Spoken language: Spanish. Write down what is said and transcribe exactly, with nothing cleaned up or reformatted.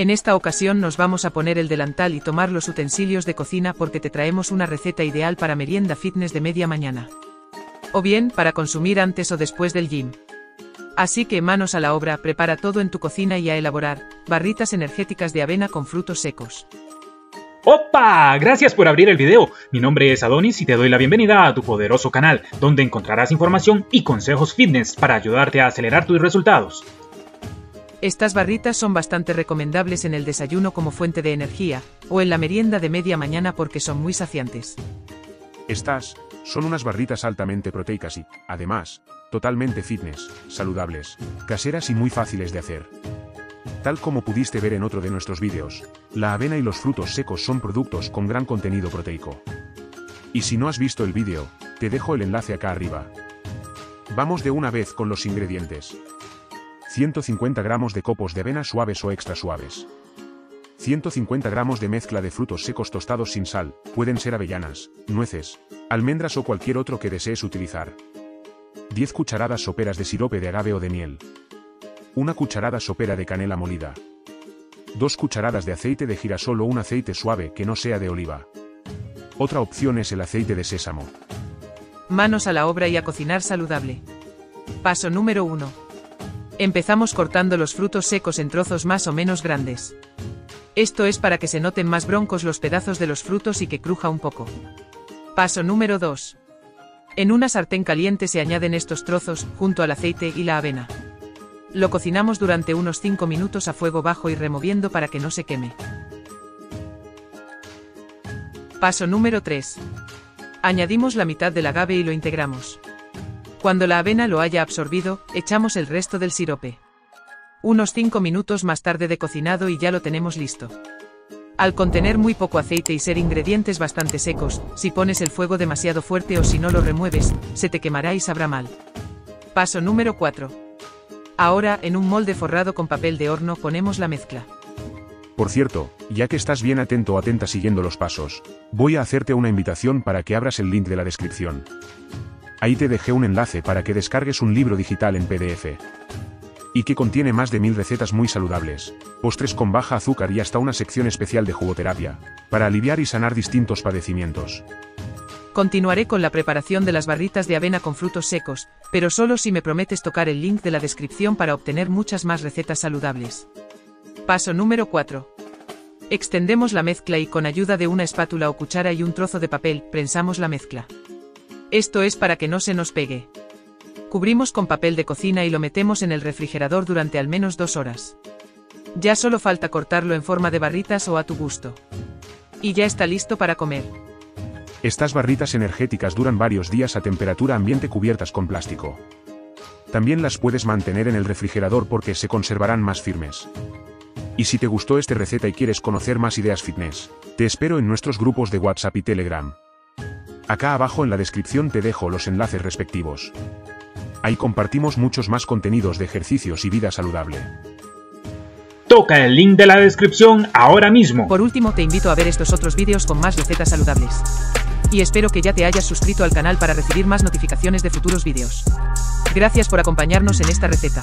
En esta ocasión nos vamos a poner el delantal y tomar los utensilios de cocina porque te traemos una receta ideal para merienda fitness de media mañana. O bien, para consumir antes o después del gym. Así que manos a la obra, prepara todo en tu cocina y a elaborar barritas energéticas de avena con frutos secos. ¡Opa! Gracias por abrir el video. Mi nombre es Adonis y te doy la bienvenida a tu poderoso canal, donde encontrarás información y consejos fitness para ayudarte a acelerar tus resultados. Estas barritas son bastante recomendables en el desayuno como fuente de energía, o en la merienda de media mañana porque son muy saciantes. Estas son unas barritas altamente proteicas y, además, totalmente fitness, saludables, caseras y muy fáciles de hacer. Tal como pudiste ver en otro de nuestros vídeos, la avena y los frutos secos son productos con gran contenido proteico. Y si no has visto el vídeo, te dejo el enlace acá arriba. Vamos de una vez con los ingredientes. ciento cincuenta gramos de copos de avena suaves o extra suaves. ciento cincuenta gramos de mezcla de frutos secos tostados sin sal, pueden ser avellanas, nueces, almendras o cualquier otro que desees utilizar. diez cucharadas soperas de sirope de agave o de miel. Una cucharada sopera de canela molida. Dos cucharadas de aceite de girasol o un aceite suave que no sea de oliva. Otra opción es el aceite de sésamo. Manos a la obra y a cocinar saludable. Paso número uno. Empezamos cortando los frutos secos en trozos más o menos grandes. Esto es para que se noten más broncos los pedazos de los frutos y que cruja un poco. Paso número dos. En una sartén caliente se añaden estos trozos, junto al aceite y la avena. Lo cocinamos durante unos cinco minutos a fuego bajo y removiendo para que no se queme. Paso número tres. Añadimos la mitad del agave y lo integramos. Cuando la avena lo haya absorbido, echamos el resto del sirope. Unos cinco minutos más tarde de cocinado y ya lo tenemos listo. Al contener muy poco aceite y ser ingredientes bastante secos, si pones el fuego demasiado fuerte o si no lo remueves, se te quemará y sabrá mal. Paso número cuatro. Ahora, en un molde forrado con papel de horno ponemos la mezcla. Por cierto, ya que estás bien atento o atenta siguiendo los pasos, voy a hacerte una invitación para que abras el link de la descripción. Ahí te dejé un enlace para que descargues un libro digital en P D F. Y que contiene más de mil recetas muy saludables, postres con baja azúcar y hasta una sección especial de jugoterapia, para aliviar y sanar distintos padecimientos. Continuaré con la preparación de las barritas de avena con frutos secos, pero solo si me prometes tocar el link de la descripción para obtener muchas más recetas saludables. Paso número cuatro. Extendemos la mezcla y con ayuda de una espátula o cuchara y un trozo de papel, prensamos la mezcla. Esto es para que no se nos pegue. Cubrimos con papel de cocina y lo metemos en el refrigerador durante al menos dos horas. Ya solo falta cortarlo en forma de barritas o a tu gusto. Y ya está listo para comer. Estas barritas energéticas duran varios días a temperatura ambiente cubiertas con plástico. También las puedes mantener en el refrigerador porque se conservarán más firmes. Y si te gustó esta receta y quieres conocer más ideas fitness, te espero en nuestros grupos de WhatsApp y Telegram. Acá abajo en la descripción te dejo los enlaces respectivos. Ahí compartimos muchos más contenidos de ejercicios y vida saludable. Toca el link de la descripción ahora mismo. Por último, te invito a ver estos otros vídeos con más recetas saludables. Y espero que ya te hayas suscrito al canal para recibir más notificaciones de futuros vídeos. Gracias por acompañarnos en esta receta.